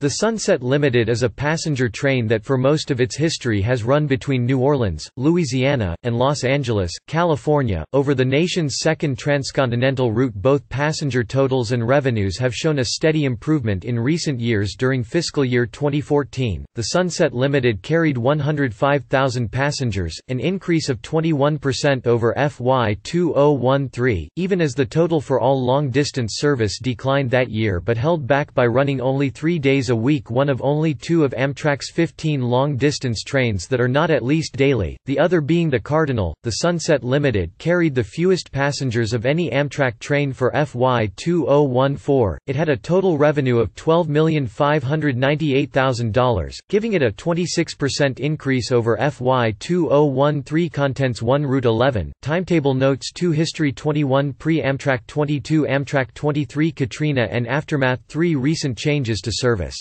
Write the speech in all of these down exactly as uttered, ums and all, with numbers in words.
The Sunset Limited is a passenger train that for most of its history has run between New Orleans, Louisiana, and Los Angeles, California, over the nation's second transcontinental route. Both passenger totals and revenues have shown a steady improvement in recent years. During fiscal year twenty fourteen, the Sunset Limited carried one hundred five thousand passengers, an increase of twenty-one percent over F Y two thousand thirteen, even as the total for all long-distance service declined that year but held back by running only three days a week, one of only two of Amtrak's fifteen long-distance trains that are not at least daily, the other being the Cardinal. The Sunset Limited carried the fewest passengers of any Amtrak train for F Y two thousand fourteen, it had a total revenue of twelve million five hundred ninety-eight thousand dollars, giving it a twenty-six percent increase over F Y two thousand thirteen. Contents one Route eleven, Timetable Notes two History twenty-one Pre-Amtrak twenty-two Amtrak twenty-three Katrina and Aftermath three Recent Changes to Service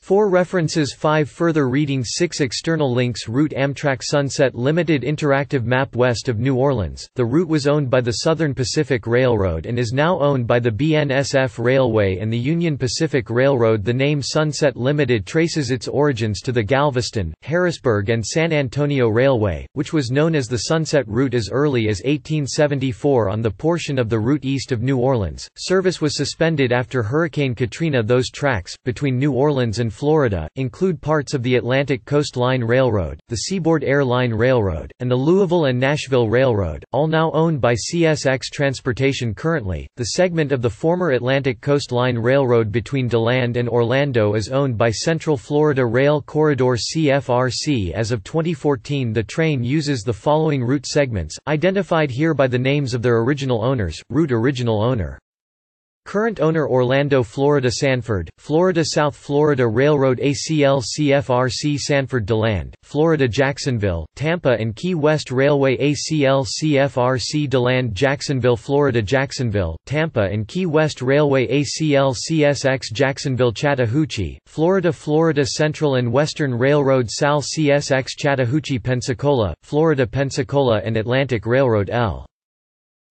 four References five Further reading six External links Route Amtrak Sunset Limited Interactive map west of New Orleans. The route was owned by the Southern Pacific Railroad and is now owned by the B N S F Railway and the Union Pacific Railroad. The name Sunset Limited traces its origins to the Galveston, Harrisburg and San Antonio Railway, which was known as the Sunset Route as early as eighteen seventy-four on the portion of the route east of New Orleans. Service was suspended after Hurricane Katrina. Those tracks, between New Orleans and Florida, include parts of the Atlantic Coast Line Railroad, the Seaboard Air Line Railroad, and the Louisville and Nashville Railroad, all now owned by C S X Transportation. Currently, the segment of the former Atlantic Coast Line Railroad between DeLand and Orlando is owned by Central Florida Rail Corridor C F R C. As of twenty fourteen, the train uses the following route segments, identified here by the names of their original owners. Route Original Owner. Current owner Orlando, Florida Sanford, Florida South Florida Railroad A C L C F R C Sanford DeLand, Florida Jacksonville, Tampa and Key West Railway A C L C F R C DeLand Jacksonville Florida Jacksonville, Tampa and Key West Railway A C L C S X Jacksonville Chattahoochee, Florida Florida Central and Western Railroad S A L C S X Chattahoochee Pensacola, Florida Pensacola and Atlantic Railroad L.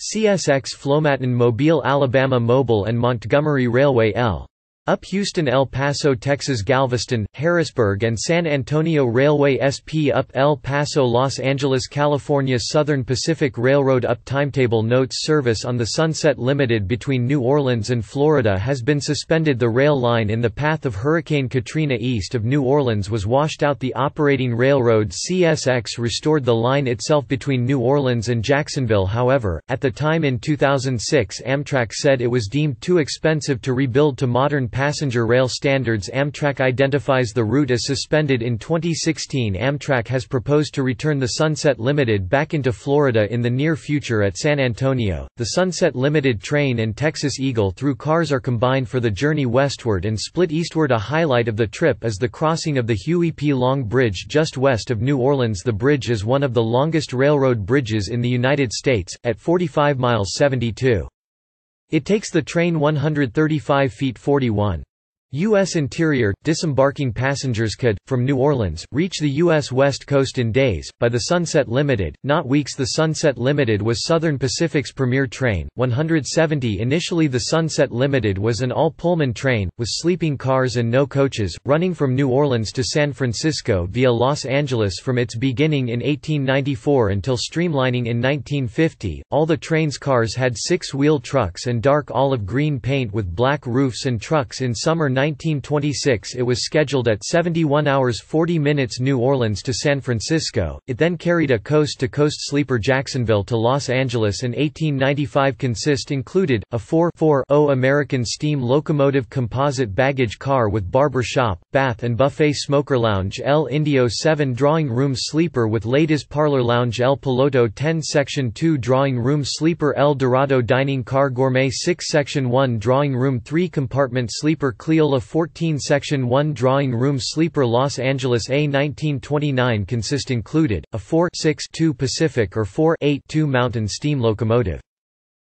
C S X Flomaton Mobile Alabama Mobile and Montgomery Railway L. Up Houston El Paso Texas Galveston, Harrisburg and San Antonio Railway S P Up El Paso Los Angeles California Southern Pacific Railroad Up Timetable Notes Service on the Sunset Limited between New Orleans and Florida has been suspended. The rail line in the path of Hurricane Katrina east of New Orleans was washed out. The operating railroad C S X restored the line itself between New Orleans and Jacksonville. However, at the time in two thousand six, Amtrak said it was deemed too expensive to rebuild to modern passenger rail standards. Amtrak identifies the route as suspended in twenty sixteen. Amtrak has proposed to return the Sunset Limited back into Florida in the near future at San Antonio. The Sunset Limited train and Texas Eagle through cars are combined for the journey westward and split eastward. A highlight of the trip is the crossing of the Huey P. Long Bridge just west of New Orleans. The bridge is one of the longest railroad bridges in the United States, at forty-five miles seventy-two. It takes the train one hundred thirty-five feet forty-one. U S Interior. Disembarking passengers could, from New Orleans, reach the U S West Coast in days, by the Sunset Limited, not weeks. The Sunset Limited was Southern Pacific's premier train, one hundred seventy initially. The Sunset Limited was an all-Pullman train, with sleeping cars and no coaches, running from New Orleans to San Francisco via Los Angeles from its beginning in eighteen ninety-four until streamlining in nineteen fifty. All the train's cars had six-wheel trucks and dark olive-green paint with black roofs and trucks. In summer nineteen twenty-six it was scheduled at seventy-one hours forty minutes New Orleans to San Francisco. It then carried a coast-to-coast sleeper Jacksonville to Los Angeles and eighteen ninety-five consist included, a four four zero American steam locomotive composite baggage car with barber shop, bath and buffet smoker lounge El Indio seven drawing room sleeper with ladies parlor lounge El Piloto ten section two drawing room sleeper El Dorado dining car gourmet six section one drawing room three compartment sleeper Cleola fourteen section one drawing room sleeper Los Angeles A nineteen twenty-nine consist included, a four six two Pacific or four eight two Mountain steam locomotive.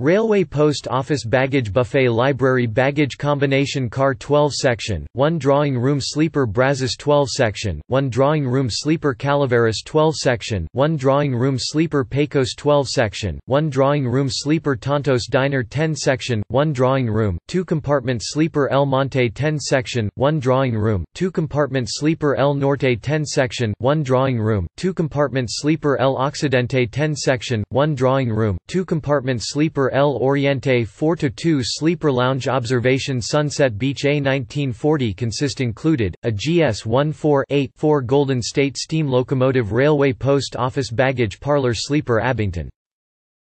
Railway Post Office Baggage Buffet Library Baggage Combination Car twelve Section, one Drawing Room Sleeper Brazos twelve Section, one Drawing Room Sleeper Calaveras twelve Section, one Drawing Room Sleeper Pecos twelve Section, one Drawing Room Sleeper Tontos Diner ten Section, one Drawing Room, two Compartment Sleeper El Monte ten Section, one Drawing Room, two Compartment Sleeper El Norte ten Section, one Drawing Room, two Compartment Sleeper El Occidente ten Section, one Drawing Room, two Compartment Sleeper El Oriente four to two Sleeper Lounge Observation Sunset Beach A nineteen forty consist included, a G S fourteen eight four Golden State Steam Locomotive Railway Post Office Baggage Parlor Sleeper Abington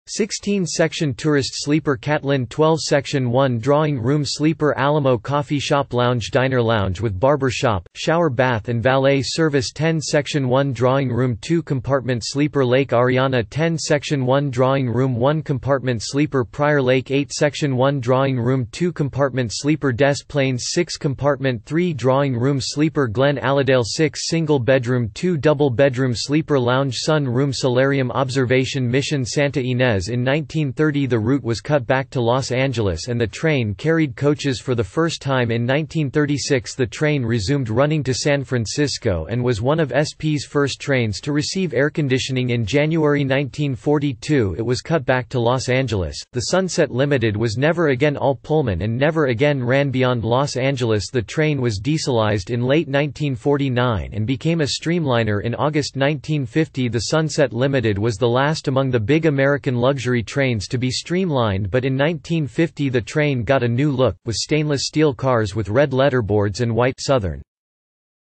sixteen Section Tourist Sleeper Catlin twelve Section one Drawing Room Sleeper Alamo Coffee Shop Lounge Diner Lounge with Barber Shop, Shower Bath and Valet Service ten Section one Drawing Room two Compartment Sleeper Lake Ariana ten Section one Drawing Room one Compartment Sleeper Prior Lake eight Section one Drawing Room two Compartment Sleeper Des Plaines six Compartment three Drawing Room Sleeper Glen Allendale six Single Bedroom two Double Bedroom Sleeper Lounge Sun Room Solarium Observation Mission Santa Ynez. In nineteen thirty the route was cut back to Los Angeles and the train carried coaches for the first time in nineteen thirty-six. The train resumed running to San Francisco and was one of S P's first trains to receive air conditioning in January nineteen forty-two. It was cut back to Los Angeles. The Sunset Limited was never again all Pullman and never again ran beyond Los Angeles. The train was dieselized in late nineteen forty-nine and became a streamliner in August nineteen fifty. The Sunset Limited was the last among the big American luxury trains to be streamlined, but in nineteen fifty the train got a new look, with stainless steel cars with red letterboards and white Southern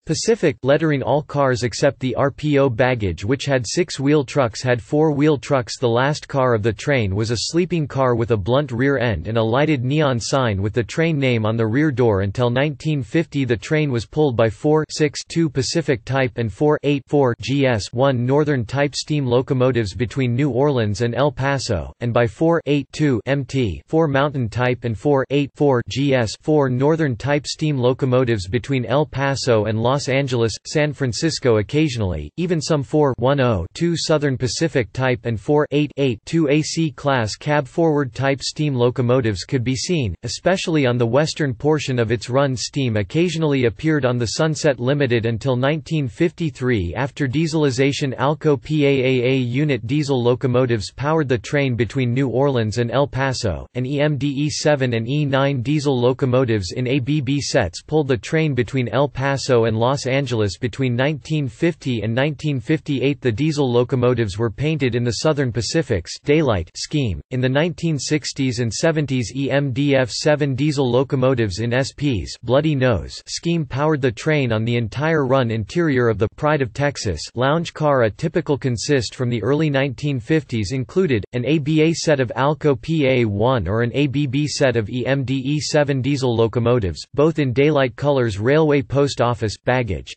Pacific lettering. All cars except the R P O baggage, which had six-wheel trucks, had four-wheel trucks. The last car of the train was a sleeping car with a blunt rear end and a lighted neon sign with the train name on the rear door. Until nineteen fifty the train was pulled by four six two Pacific Type and four eight four G S one Northern Type steam locomotives between New Orleans and El Paso, and by four eight two M T four Mountain Type and four eight four G S four Northern Type steam locomotives between El Paso and Los Los Angeles, San Francisco. Occasionally, even some four one zero two Southern Pacific Type and four eight eight two A C Class cab forward type steam locomotives could be seen, especially on the western portion of its run. Steam occasionally appeared on the Sunset Limited until nineteen fifty-three. After dieselization, ALCO P A A A unit diesel locomotives powered the train between New Orleans and El Paso, and E M D E seven and E nine diesel locomotives in A B B sets pulled the train between El Paso and Los Angeles between nineteen fifty and nineteen fifty-eight. The diesel locomotives were painted in the Southern Pacific's daylight scheme. In the nineteen sixties and seventies, E M D F seven diesel locomotives in S P's bloody nose scheme powered the train on the entire run. Interior of the Pride of Texas lounge car, a typical consist from the early nineteen fifties, included an A B A set of ALCO P A one or an A B B set of E M D E seven diesel locomotives, both in daylight colors. Railway Post Office baggage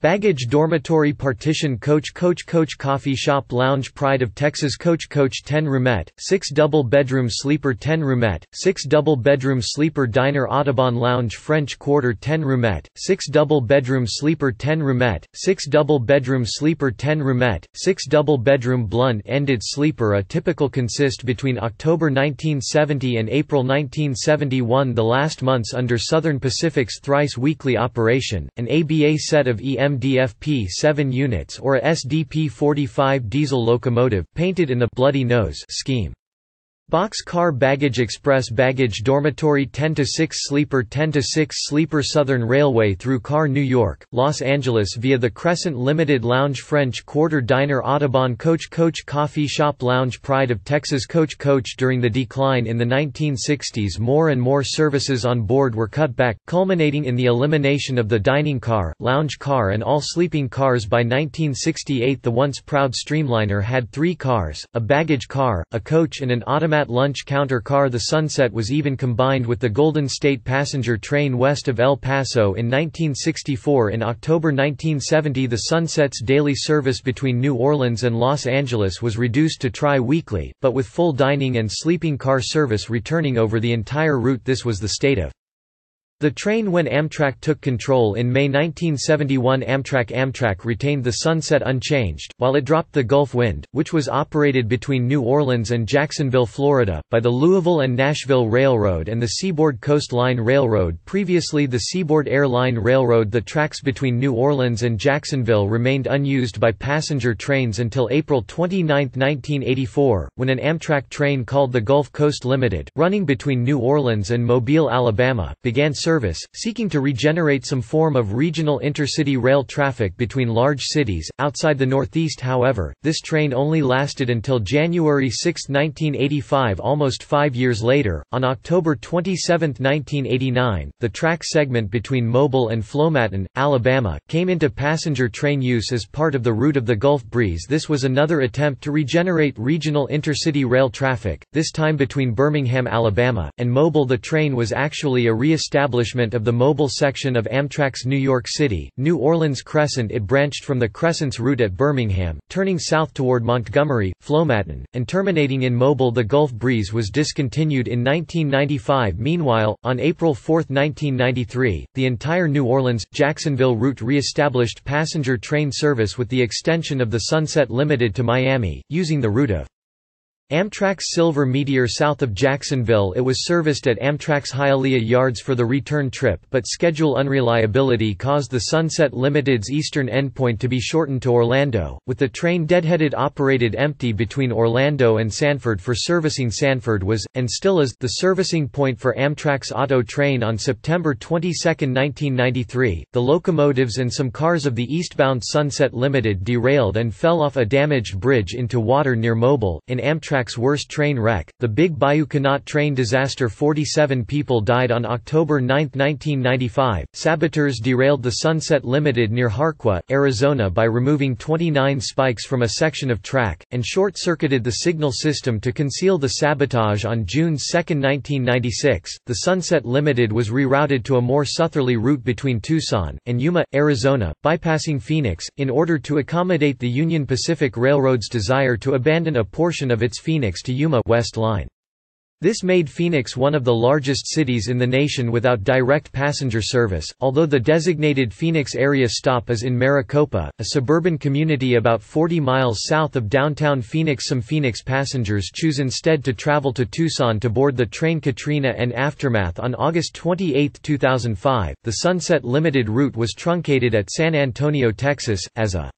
baggage dormitory partition coach coach coach coffee shop lounge Pride of Texas coach coach ten roomette six double bedroom sleeper ten roomette six double bedroom sleeper diner Audubon lounge French Quarter ten roomette six double bedroom sleeper ten roomette six double bedroom sleeper ten roomette six double bedroom blunt ended sleeper, a typical consist between October nineteen seventy and April nineteen seventy-one. The last months under Southern Pacific's thrice weekly operation, an A B A set of E M D M D F P seven units or a S D P forty-five diesel locomotive, painted in the bloody nose scheme. Box car baggage express baggage dormitory ten to six sleeper ten to six sleeper Southern Railway through car New York, Los Angeles via the Crescent Limited lounge French Quarter diner Audubon coach coach coffee shop lounge Pride of Texas coach coach. During the decline in the nineteen sixties, more and more services on board were cut back, culminating in the elimination of the dining car, lounge car and all sleeping cars. By nineteen sixty-eight the once proud streamliner had three cars, a baggage car, a coach and an automatic lunch counter car. The Sunset was even combined with the Golden State passenger train west of El Paso in nineteen sixty-four. In October nineteen seventy the Sunset's daily service between New Orleans and Los Angeles was reduced to tri-weekly, but with full dining and sleeping car service returning over the entire route. This was the state of The train when Amtrak took control in May nineteen seventy-one. Amtrak Amtrak retained the Sunset unchanged, while it dropped the Gulf Wind, which was operated between New Orleans and Jacksonville, Florida, by the Louisville and Nashville Railroad and the Seaboard Coast Line Railroad, previously the Seaboard Air Line Railroad. The tracks between New Orleans and Jacksonville remained unused by passenger trains until April twenty-ninth, nineteen eighty-four, when an Amtrak train called the Gulf Coast Limited, running between New Orleans and Mobile, Alabama, began service, seeking to regenerate some form of regional intercity rail traffic between large cities. Outside the Northeast, however, this train only lasted until January sixth, nineteen eighty-five, almost five years later. On October twenty-seventh, nineteen eighty-nine, the track segment between Mobile and Flomaton, Alabama, came into passenger train use as part of the route of the Gulf Breeze. This was another attempt to regenerate regional intercity rail traffic, this time between Birmingham, Alabama, and Mobile. The train was actually a re-established of the Mobile section of Amtrak's New York City, New Orleans Crescent. It branched from the Crescent's route at Birmingham, turning south toward Montgomery, Flomaton, and terminating in Mobile. The Gulf Breeze was discontinued in nineteen ninety-five. Meanwhile, on April fourth, nineteen ninety-three, the entire New Orleans-Jacksonville route re-established passenger train service with the extension of the Sunset Limited to Miami, using the route of Amtrak's Silver Meteor. South of Jacksonville, it was serviced at Amtrak's Hialeah Yards for the return trip, but schedule unreliability caused the Sunset Limited's eastern endpoint to be shortened to Orlando, with the train deadheaded operated empty between Orlando and Sanford for servicing. Sanford was, and still is, the servicing point for Amtrak's auto train. On September twenty-second, nineteen ninety-three, the locomotives and some cars of the eastbound Sunset Limited derailed and fell off a damaged bridge into water near Mobile, in Amtrak. Amtrak's worst train wreck, the Big Bayou Canot train disaster. Forty-seven people died. On October ninth, nineteen ninety-five, saboteurs derailed the Sunset Limited near Harqua, Arizona by removing twenty-nine spikes from a section of track, and short-circuited the signal system to conceal the sabotage. On June second, nineteen ninety-six, the Sunset Limited was rerouted to a more southerly route between Tucson and Yuma, Arizona, bypassing Phoenix, in order to accommodate the Union Pacific Railroad's desire to abandon a portion of its Phoenix to Yuma West Line. This made Phoenix one of the largest cities in the nation without direct passenger service, although the designated Phoenix area stop is in Maricopa, a suburban community about forty miles south of downtown Phoenix. Some Phoenix passengers choose instead to travel to Tucson to board the train Katrina and Aftermath. On August twenty-eighth, two thousand five, the Sunset Limited route was truncated at San Antonio, Texas, as a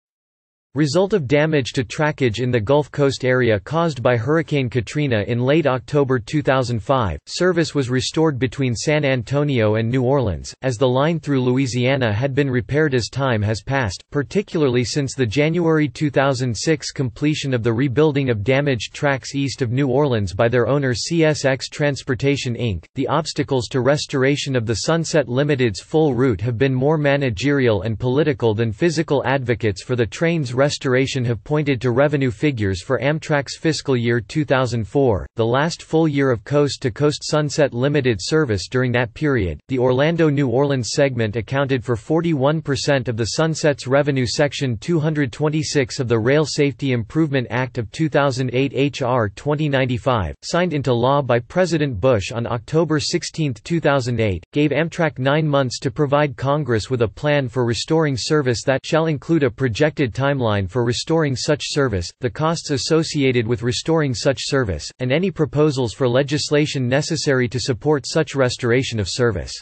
result of damage to trackage in the Gulf Coast area caused by Hurricane Katrina. In late October two thousand five, service was restored between San Antonio and New Orleans, as the line through Louisiana had been repaired. As time has passed, particularly since the January two thousand six completion of the rebuilding of damaged tracks east of New Orleans by their owner C S X Transportation Incorporated, the obstacles to restoration of the Sunset Limited's full route have been more managerial and political than physical. Advocates for the train's restoration have pointed to revenue figures for Amtrak's fiscal year two thousand four, the last full year of coast-to-coast Sunset Limited service. During that period, the Orlando-New Orleans segment accounted for forty-one percent of the Sunset's revenue. Section two twenty-six of the Rail Safety Improvement Act of two thousand eight, H R twenty ninety-five, signed into law by President Bush on October sixteenth, two thousand eight, gave Amtrak nine months to provide Congress with a plan for restoring service that shall include a projected timeline for restoring such service, the costs associated with restoring such service, and any proposals for legislation necessary to support such restoration of service.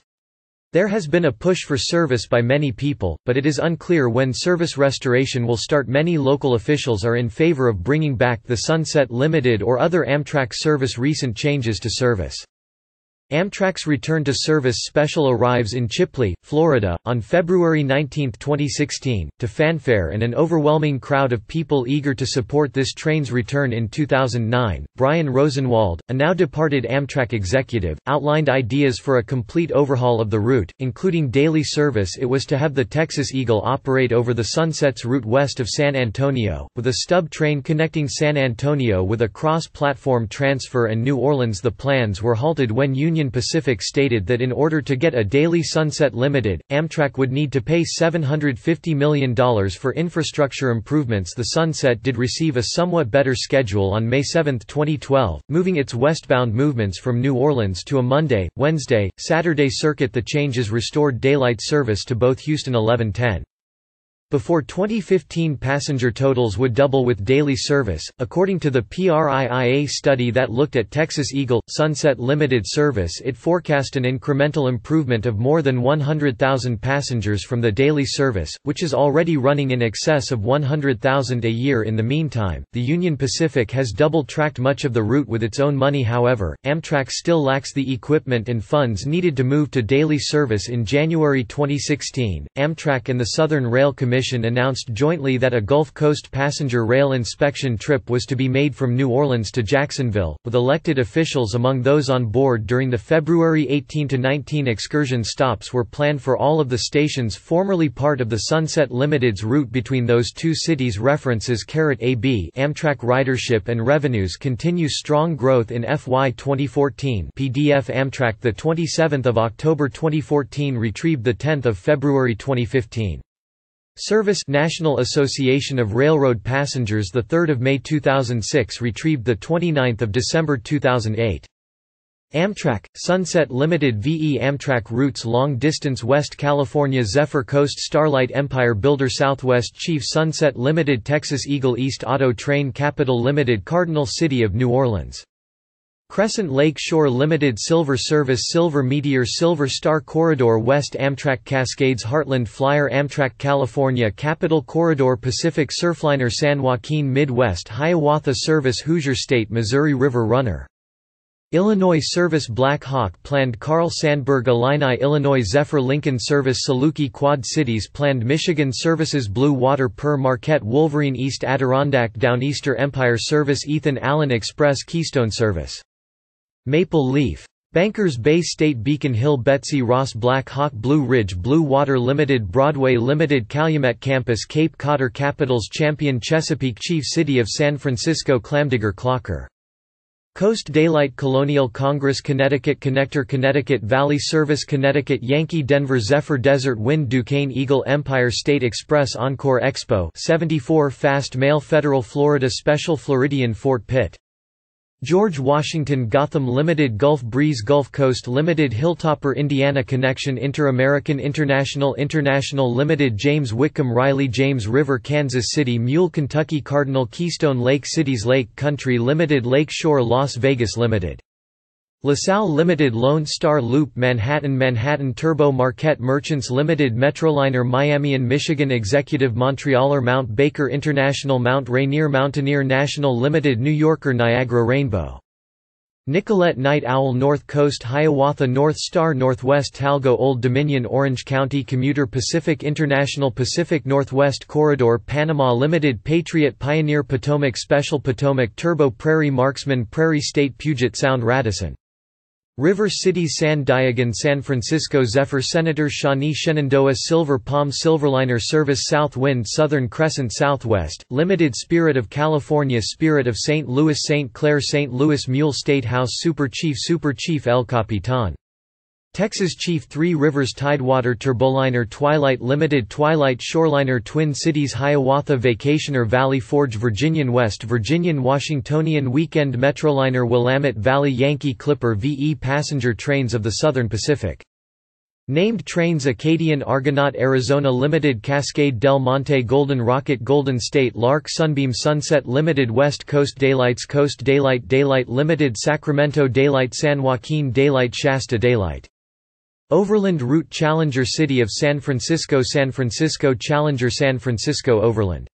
There has been a push for service by many people, but it is unclear when service restoration will start. Many local officials are in favor of bringing back the Sunset Limited or other Amtrak service. Recent changes to service. Amtrak's return to service special arrives in Chipley, Florida, on February nineteenth, twenty sixteen, to fanfare and an overwhelming crowd of people eager to support this train's return. In two thousand nine, Brian Rosenwald, a now-departed Amtrak executive, outlined ideas for a complete overhaul of the route, including daily service. It was to have the Texas Eagle operate over the Sunset's route west of San Antonio, with a stub train connecting San Antonio with a cross-platform transfer and New Orleans. The plans were halted when Union Union Pacific stated that in order to get a daily Sunset Limited, Amtrak would need to pay seven hundred fifty million dollars for infrastructure improvements. The Sunset did receive a somewhat better schedule on May seventh twenty twelve, moving its westbound movements from New Orleans to a Monday, Wednesday, Saturday circuit. The changes restored daylight service to both Houston eleven ten. Before twenty fifteen, passenger totals would double with daily service, according to the P R I I A study that looked at Texas Eagle Sunset Limited service. It forecast an incremental improvement of more than one hundred thousand passengers from the daily service, which is already running in excess of one hundred thousand a year. In the meantime, the Union Pacific has double-tracked much of the route with its own money. However, Amtrak still lacks the equipment and funds needed to move to daily service. In January twenty sixteen, Amtrak and the Southern Rail Commission announced jointly that a Gulf Coast passenger rail inspection trip was to be made from New Orleans to Jacksonville, with elected officials among those on board. During the February eighteenth to nineteenth excursion stops were planned for all of the stations formerly part of the Sunset Limited's route between those two cities. References: A B Amtrak ridership and revenues continue strong growth in F Y twenty fourteen. P D F Amtrak, the twenty-seventh of October twenty fourteen, retrieved the tenth of February twenty fifteen. Service National Association of Railroad Passengers, the third of May two thousand six, retrieved the twenty-ninth of December two thousand eight. Amtrak Sunset Limited versus Amtrak routes: long distance West California Zephyr Coast Starlight Empire Builder Southwest Chief Sunset Limited Texas Eagle East Auto Train Capital Limited Cardinal City of New Orleans Crescent Lake Shore Limited Silver Service Silver Meteor Silver Star Corridor West Amtrak Cascades Heartland Flyer Amtrak California Capital Corridor Pacific Surfliner San Joaquin Midwest Hiawatha Service Hoosier State Missouri River Runner Illinois Service Black Hawk Planned Carl Sandburg Illini Illinois Zephyr Lincoln Service Saluki Quad Cities Planned Michigan Services Blue Water per Marquette Wolverine East Adirondack Downeaster Empire Service Ethan Allen Express Keystone Service Maple Leaf Bankers Bay State Beacon Hill Betsy Ross Black Hawk Blue Ridge Blue Water Limited Broadway Limited Calumet Campus Cape Codder Capitals Champion Chesapeake Chief City of San Francisco Clamdigger Clocker Coast Daylight Colonial Congress Connecticut Connector Connecticut Valley Service Connecticut Yankee Denver Zephyr Desert Wind Duquesne Eagle Empire State Express Encore Expo seventy-four Fast Mail Federal Florida Special Floridian Fort Pitt George Washington Gotham Limited Gulf Breeze Gulf Coast Limited Hilltopper Indiana Connection Inter-American International International Limited James Whitcomb Riley James River Kansas City Mule Kentucky Cardinal Keystone Lake Cities Lake Country Limited Lake Shore Las Vegas Limited LaSalle Limited Lone Star Loop Manhattan Manhattan Turbo Marquette Merchants Limited Metroliner Miami and Michigan Executive Montrealer Mount Baker International Mount Rainier Mountaineer National Limited New Yorker Niagara Rainbow Nicolette Night Owl North Coast Hiawatha North Star Northwest Talgo Old Dominion Orange County Commuter Pacific International Pacific Northwest Corridor Panama Limited Patriot Pioneer Potomac Special Potomac Turbo Prairie Marksman Prairie State Puget Sound Radisson River City San Diego San Francisco Zephyr Senator Shawnee Shenandoah Silver Palm Silverliner Service South Wind Southern Crescent Southwest Limited Spirit of California Spirit of Saint Louis Saint Clair Saint Louis Mule State House Super Chief Super Chief El Capitan Texas Chief Three Rivers Tidewater Turboliner Twilight Limited Twilight Shoreliner Twin Cities Hiawatha Vacationer Valley Forge Virginian West Virginian Washingtonian Weekend Metroliner Willamette Valley Yankee Clipper versus Passenger Trains of the Southern Pacific Named Trains Acadian Argonaut Arizona Limited Cascade Del Monte Golden Rocket Golden State Lark Sunbeam Sunset Limited West Coast Daylights Coast Daylight Daylight Limited Sacramento Daylight San Joaquin Daylight Shasta Daylight Overland Route Challenger City of San Francisco San Francisco Challenger San Francisco Overland